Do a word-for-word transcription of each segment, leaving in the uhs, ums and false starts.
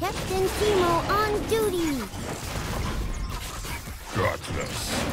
Captain Teemo on duty. Got this.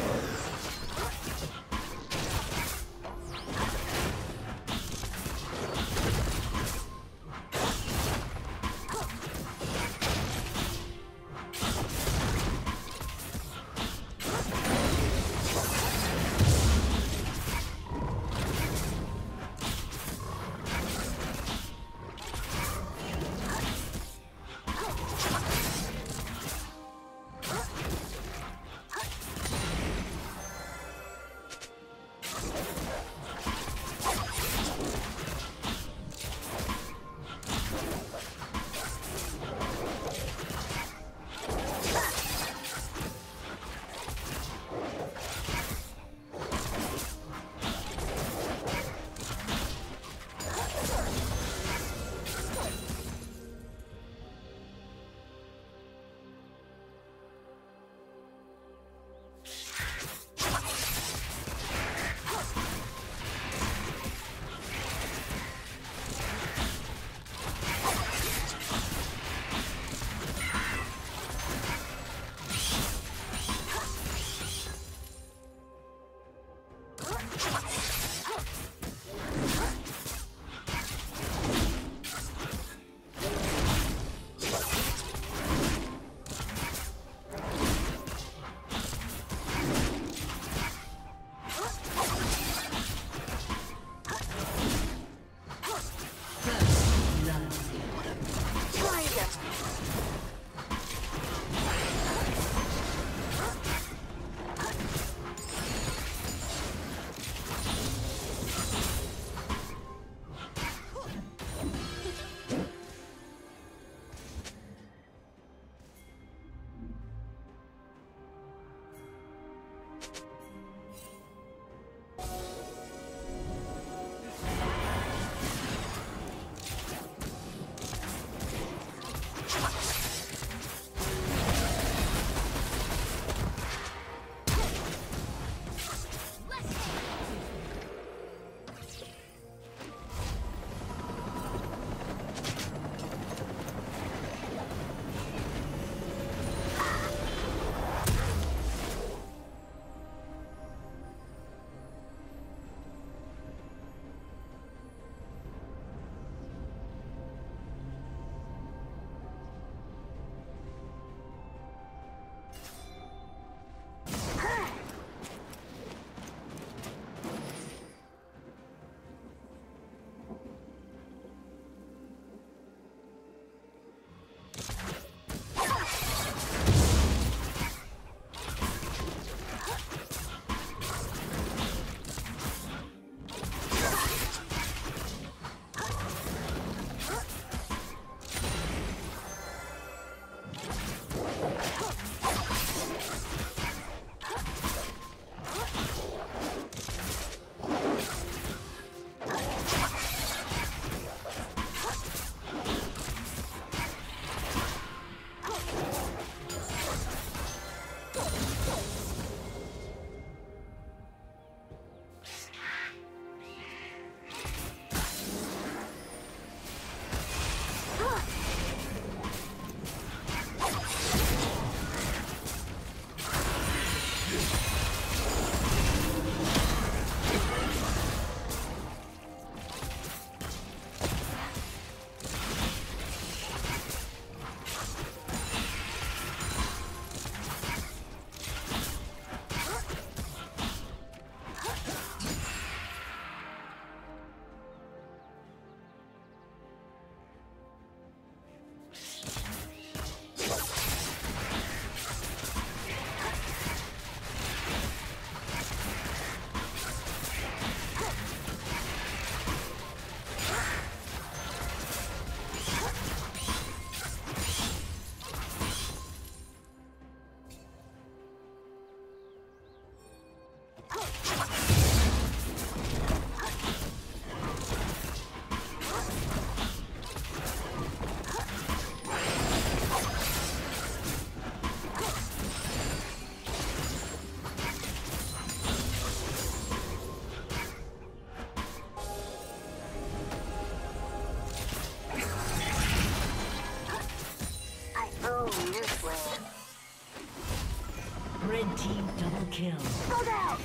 Red team double kill. Go down!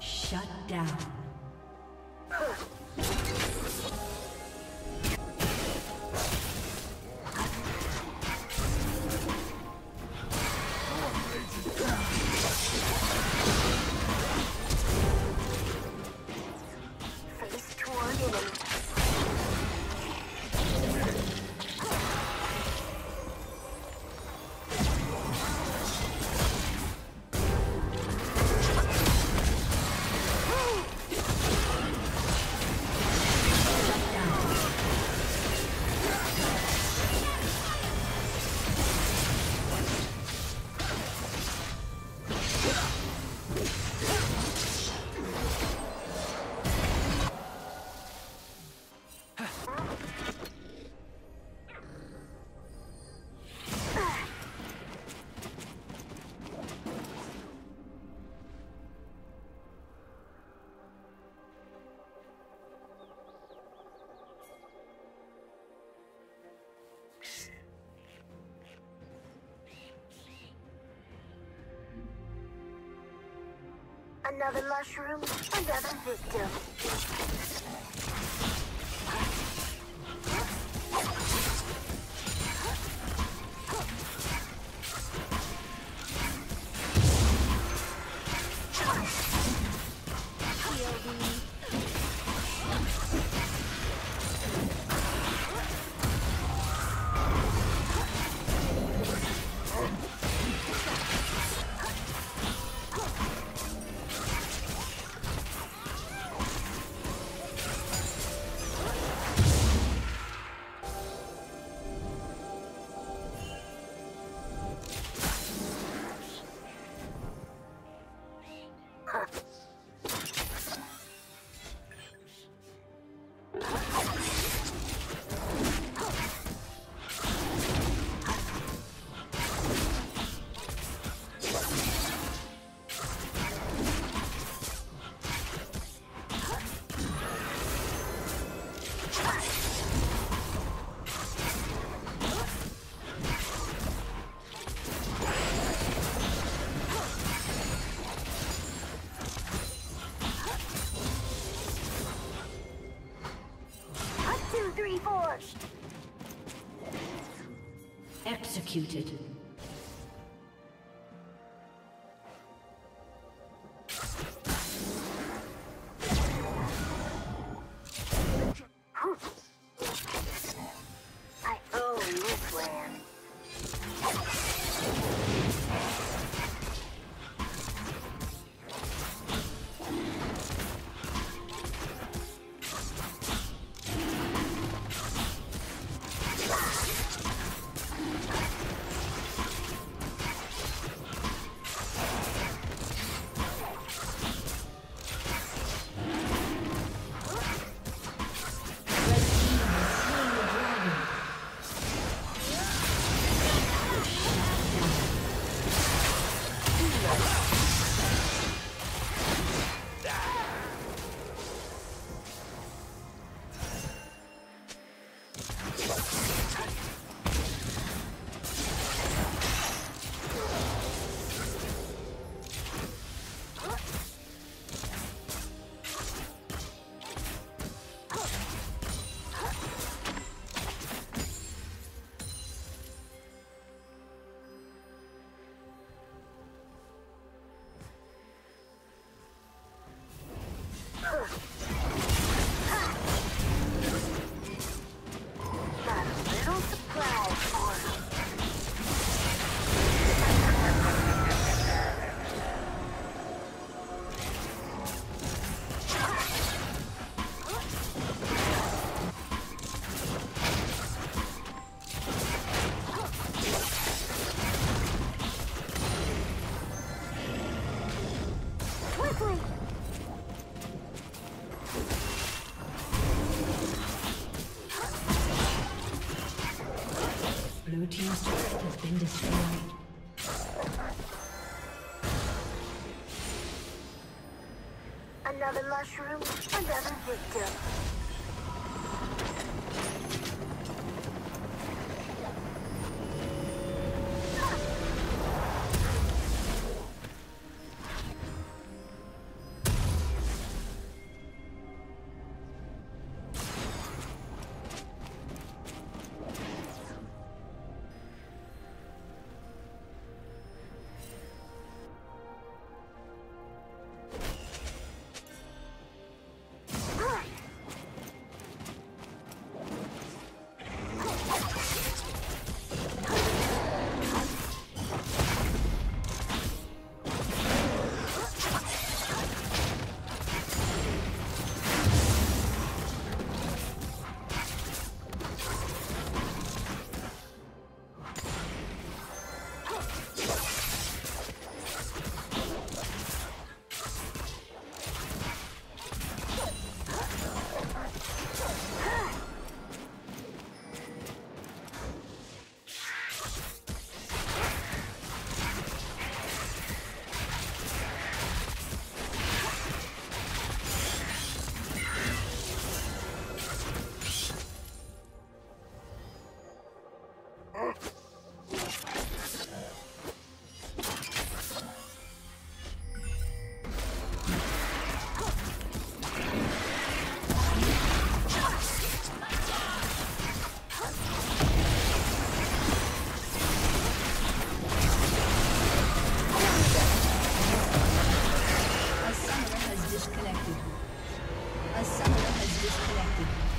Shut down. Another mushroom, another victim. Executed. Blue team's turret has been destroyed. Another mushroom, another victim. A summoner has disconnected.